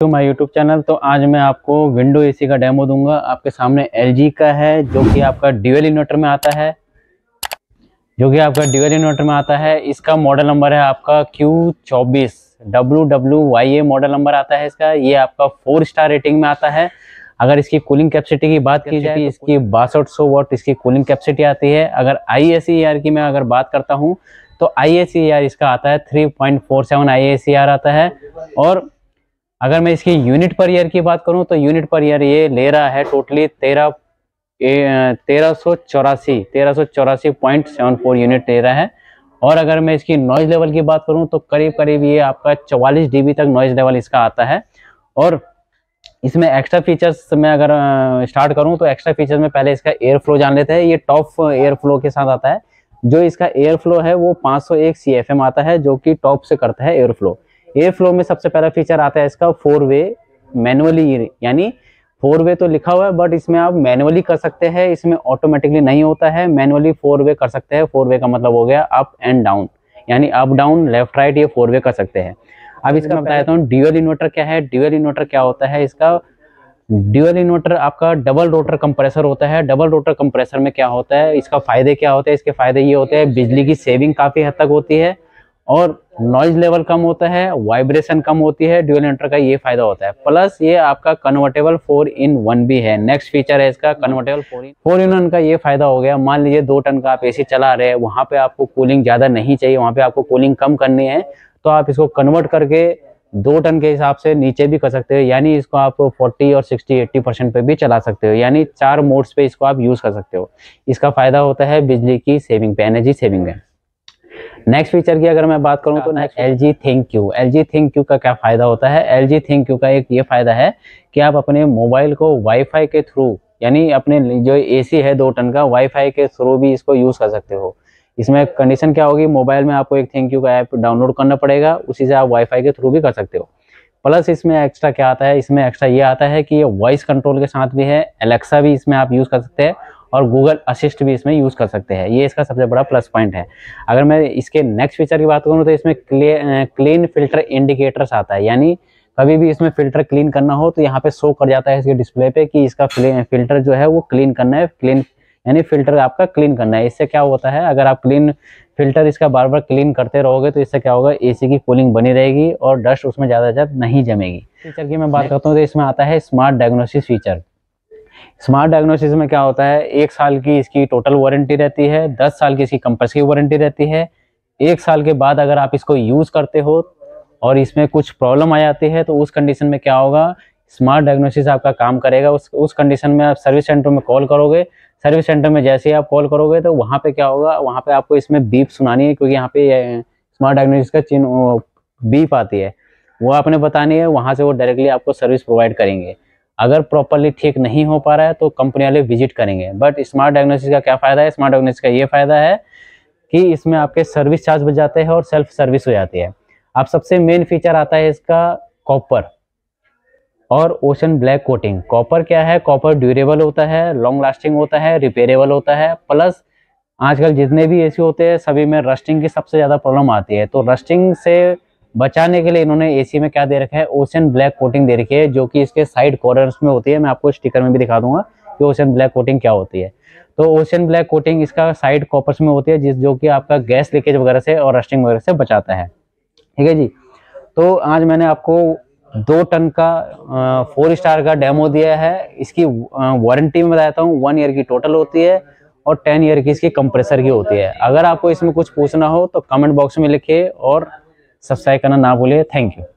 तो my YouTube channel. तो आज मैं आपको विंडो एसी का डेमो दूंगा। आपके सामने LG का है जो कि आपका ड्यूअल इन्वर्टर में आता है इसका मॉडल नंबर है आपका Q24WWYA मॉडल नंबर आता है इसका। ये आपका 4 स्टार रेटिंग में आता है। अगर इसकी कूलिंग कैपेसिटी की बात की जाए तो इसकी 6200 वाट इसकी कूलिंग कैपेसिटी आती है। अगर ISER की मैं अगर बात करता हूँ तो ISER इसका आता है 3.47 ISER आता है। और अगर मैं इसकी यूनिट पर ईयर की बात करूं तो यूनिट पर ईयर ये ले रहा है टोटली 1384.74 यूनिट ले रहा है। और अगर मैं इसकी नॉइज़ लेवल की बात करूं तो करीब करीब ये आपका 44 dB तक नॉइज़ लेवल इसका आता है। और इसमें एक्स्ट्रा फीचर्स में अगर स्टार्ट करूं तो एक्स्ट्रा फीचर्स में पहले इसका एयर फ्लो जान लेते हैं। ये टॉप एयर फ्लो के साथ आता है। जो इसका एयर फ्लो है वो 501 CFM आता है जो कि टॉप से करता है एयर फ्लो। एयर फ्लो में सबसे पहला फीचर आता है इसका 4-वे मैनुअली, यानी 4-वे तो लिखा हुआ है बट इसमें आप मैनुअली कर सकते हैं, इसमें ऑटोमेटिकली नहीं होता है। मैनुअली 4-वे कर सकते हैं। 4-वे का मतलब हो गया अप एंड डाउन, यानी अप डाउन लेफ्ट राइट ये 4-वे कर सकते हैं। अब इसका मैं बताता हूँ ड्यूअल इन्वर्टर क्या है। ड्यूअल इन्वर्टर क्या होता है, इसका ड्यूअल इन्वर्टर आपका डबल रोटर कंप्रेसर होता है। डबल रोटर कंप्रेसर में क्या होता है, इसका फायदे क्या होते हैं, इसके फायदे ये होते हैं बिजली की सेविंग काफ़ी हद तक होती है और नॉइज लेवल कम होता है, वाइब्रेशन कम होती है। ड्यूअल इन्वर्टर का ये फायदा होता है। प्लस ये आपका कन्वर्टेबल 4-in-1 भी है। नेक्स्ट फीचर है इसका कन्वर्टेबल 4-in-1 का ये फायदा हो गया। मान लीजिए 2 टन का आप एसी चला रहे हैं, वहाँ पे आपको कूलिंग ज़्यादा नहीं चाहिए, वहाँ पे आपको कूलिंग कम करनी है तो आप इसको कन्वर्ट करके 2 टन के हिसाब से नीचे भी कर सकते हो, यानी इसको आप 40 और 60-80% पे भी चला सकते हो, यानी 4 मोड्स पे इसको आप यूज़ कर सकते हो। इसका फायदा होता है बिजली की सेविंग पे, एनर्जी सेविंग है। नेक्स्ट फीचर की अगर मैं बात करूं तो LG ThinQ। LG ThinQ का क्या फ़ायदा होता है, LG ThinQ का एक ये फ़ायदा है कि आप अपने मोबाइल को वाईफाई के थ्रू, यानी अपने जो एसी है 2 टन का, वाईफाई के थ्रू भी इसको यूज़ कर सकते हो। इसमें कंडीशन क्या होगी, मोबाइल में आपको एक ThinQ का ऐप डाउनलोड करना पड़ेगा, उसी से आप वाईफाई के थ्रू भी कर सकते हो। प्लस इसमें एक्स्ट्रा क्या आता है, इसमें एक्स्ट्रा ये आता है कि ये वॉइस कंट्रोल के साथ भी है, एलेक्सा भी इसमें आप यूज़ कर सकते हैं और गूगल असिस्ट भी इसमें यूज़ कर सकते हैं। ये इसका सबसे बड़ा प्लस पॉइंट है। अगर मैं इसके नेक्स्ट फीचर की बात करूँ तो इसमें क्लीन फिल्टर इंडिकेटर्स आता है, यानी कभी भी इसमें फ़िल्टर क्लीन करना हो तो यहाँ पे शो कर जाता है इसके डिस्प्ले पे कि इसका फ़िल्टर जो है वो क्लीन करना है, यानी फ़िल्टर आपका क्लीन करना है। इससे क्या होता है, अगर आप क्लीन फ़िल्टर इसका बार बार क्लीन करते रहोगे तो इससे क्या होगा, एसी की कूलिंग बनी रहेगी और डस्ट उसमें ज़्यादा नहीं जमेगी। फीचर की मैं बात करता हूँ तो इसमें आता है smart diagnosis feature. Smart diagnosis में क्या होता है, 1 साल की इसकी टोटल वारंटी रहती है, 10 साल की इसकी कंपल्सरी वारंटी रहती है। 1 साल के बाद अगर आप इसको यूज़ करते हो और इसमें कुछ प्रॉब्लम आ जाती है तो उस कंडीशन में क्या होगा, स्मार्ट डायग्नोसिस आपका काम करेगा। उस कंडीशन में आप सर्विस सेंटर में कॉल करोगे, सर्विस सेंटर में जैसे ही आप कॉल करोगे तो वहाँ पे क्या होगा, वहाँ पे आपको इसमें बीप सुनानी है क्योंकि यहाँ पे स्मार्ट डायग्नोसिस का चिन्ह बीप आती है, वो आपने बतानी है, वहाँ से वो डायरेक्टली आपको सर्विस प्रोवाइड करेंगे। अगर प्रॉपरली ठीक नहीं हो पा रहा है तो कंपनी वाले विजिट करेंगे। बट स्मार्ट डायग्नोसिस का क्या फ़ायदा है, स्मार्ट डायग्नोसिस का ये फ़ायदा है कि इसमें आपके सर्विस चार्ज बच जाते हैं और सेल्फ सर्विस हो जाती है। आप सबसे मेन फीचर आता है इसका कॉपर और ओशन ब्लैक कोटिंग। कॉपर क्या है, कॉपर ड्यूरेबल होता है, लॉन्ग लास्टिंग होता है, रिपेयरेबल होता है। प्लस आजकल जितने भी एसी होते हैं सभी में रस्टिंग की सबसे ज़्यादा प्रॉब्लम आती है, तो रस्टिंग से बचाने के लिए इन्होंने एसी में क्या दे रखा है, ओशन ब्लैक कोटिंग दे रखी है जो कि इसके साइड कॉर्नर्स में होती है। मैं आपको स्टिकर में भी दिखा दूंगा कि ओशन ब्लैक कोटिंग क्या होती है। तो ओशन ब्लैक कोटिंग इसका साइड कॉपर्स में होती है जो कि आपका गैस लीकेज वगैरह से और रस्टिंग वगैरह से बचाता है। ठीक है जी। तो आज मैंने आपको 2 टन का 4 स्टार का डेमो दिया है। इसकी वारंटी में बताता हूँ 1 ईयर की टोटल होती है और 10 ईयर की इसकी कंप्रेसर की होती है। अगर आपको इसमें कुछ पूछना हो तो कमेंट बॉक्स में लिखिए और सब्सक्राइब करना ना भूलिए। Thank you.